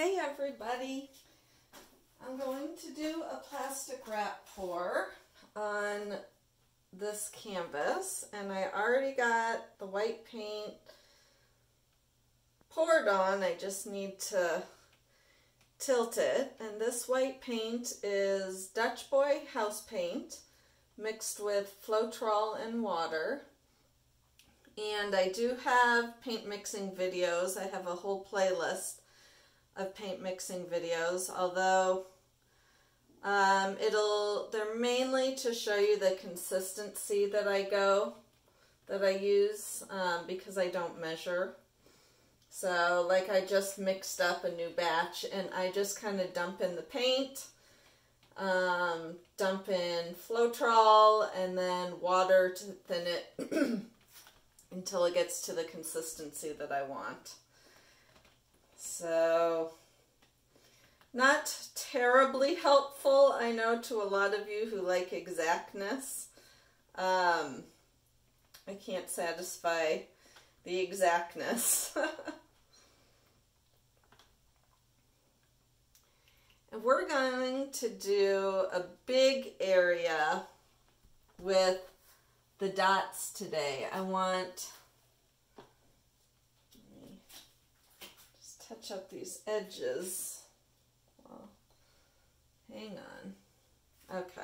Hey everybody, I'm going to do a plastic wrap pour on this canvas, and I already got the white paint poured on. I just need to tilt it, and this white paint is Dutch Boy house paint mixed with Floetrol and water. And I do have paint mixing videos. I have a whole playlist of paint mixing videos, although they're mainly to show you the consistency that I use because I don't measure. So like I just mixed up a new batch and I just kind of dump in the paint, dump in Floetrol and then water to thin it until it gets to the consistency that I want. So not terribly helpful, I know, to a lot of you who like exactness. I can't satisfy the exactness. And we're going to do a big area with the dots today. I want, let me just touch up these edges. Well, hang on. Okay.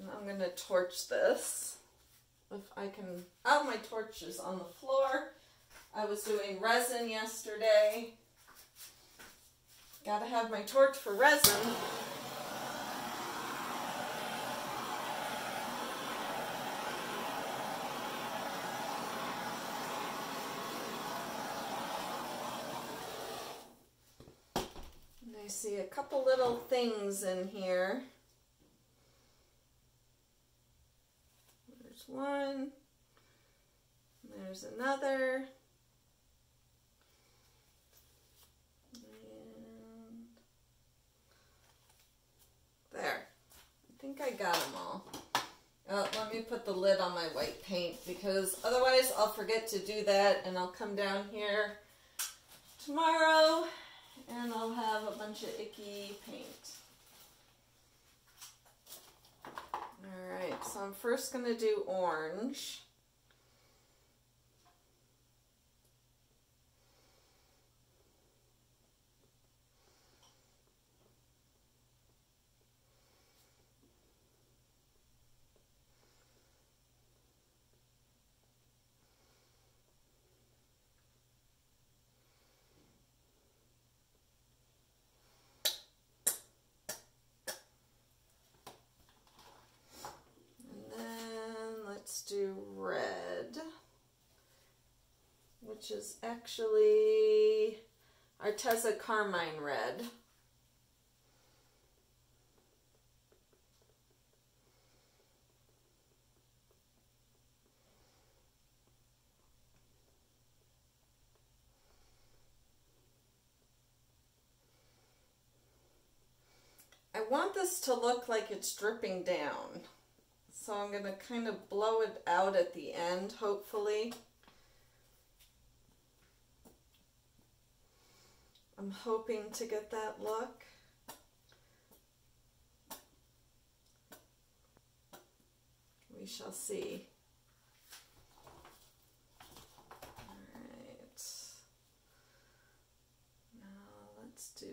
And I'm going to torch this. If I can, oh, my torch is on the floor. I was doing resin yesterday. Gotta have my torch for resin. And I see a couple little things in here. There's one. There's another. And there. I think I got them all. Oh, let me put the lid on my white paint because otherwise I'll forget to do that and I'll come down here tomorrow and I'll have a bunch of icky paint. Alright, so I'm first going to do orange. Do red, which is actually Arteza Carmine Red. I want this to look like it's dripping down. So I'm going to kind of blow it out at the end, hopefully. I'm hoping to get that look. We shall see. All right. Now let's do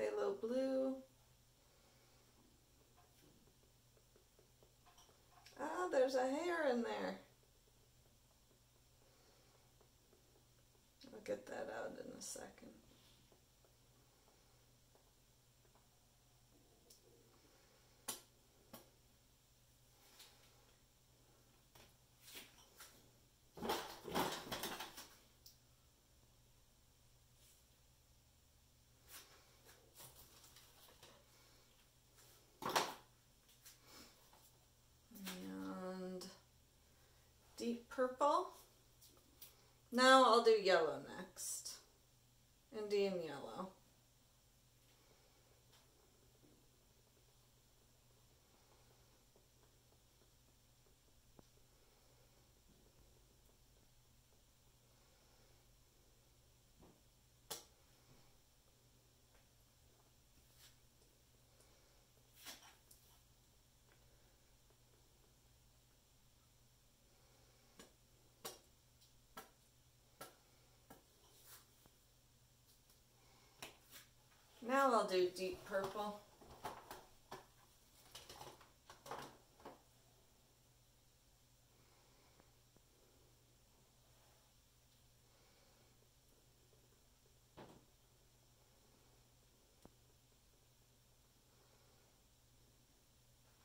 phthalo blue. Oh, there's a hair in there. I'll get that out in a second. Purple. Now I'll do yellow next. Indian yellow. I'll do deep purple.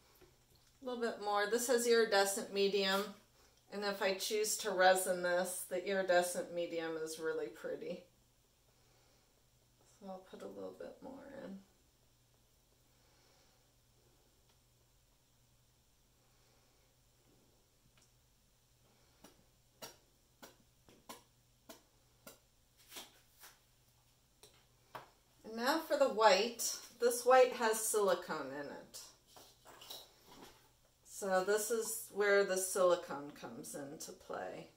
A little bit more. This says iridescent medium, and if I choose to resin this, the iridescent medium is really pretty. So I'll put a little bit more in. And now for the white. This white has silicone in it. So this is where the silicone comes into play.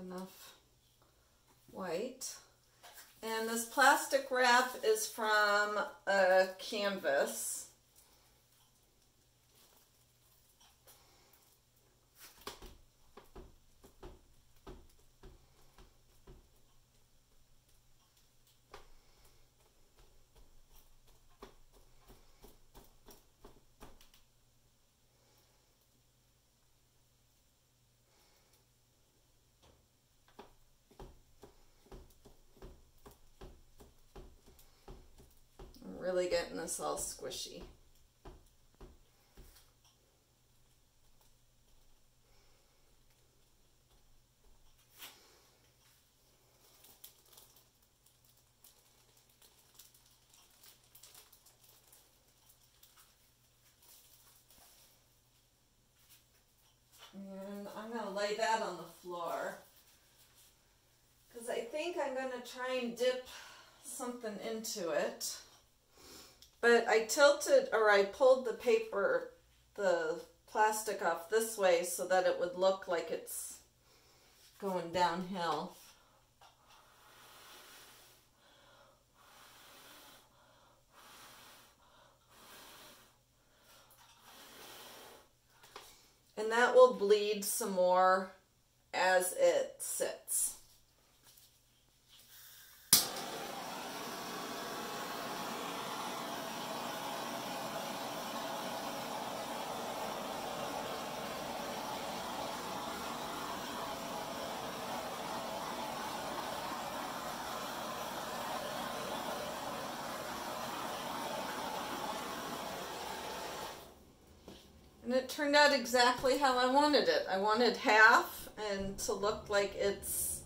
Enough white, and this plastic wrap is from a canvas. Really getting this all squishy. And I'm going to lay that on the floor because I think I'm going to try and dip something into it. But I tilted, or I pulled the paper, the plastic off this way so that it would look like it's going downhill. And that will bleed some more as it sits. And it turned out exactly how I wanted it. I wanted half and to look like it's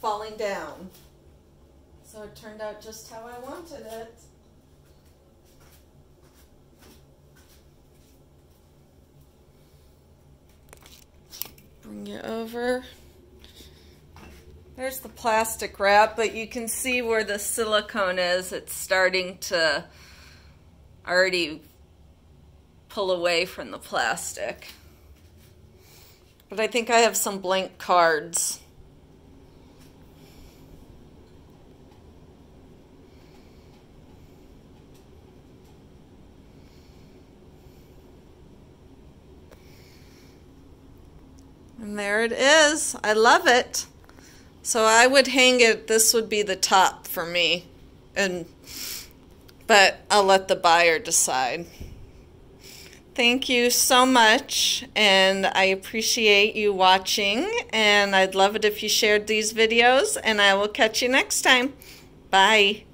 falling down. So it turned out just how I wanted it. Bring you over. There's the plastic wrap, but you can see where the silicone is. It's starting to already pull away from the plastic. But I think I have some blank cards. And there it is. I love it. So I would hang it, this would be the top for me. But I'll let the buyer decide. Thank you so much, and I appreciate you watching, and I'd love it if you shared these videos, and I will catch you next time. Bye.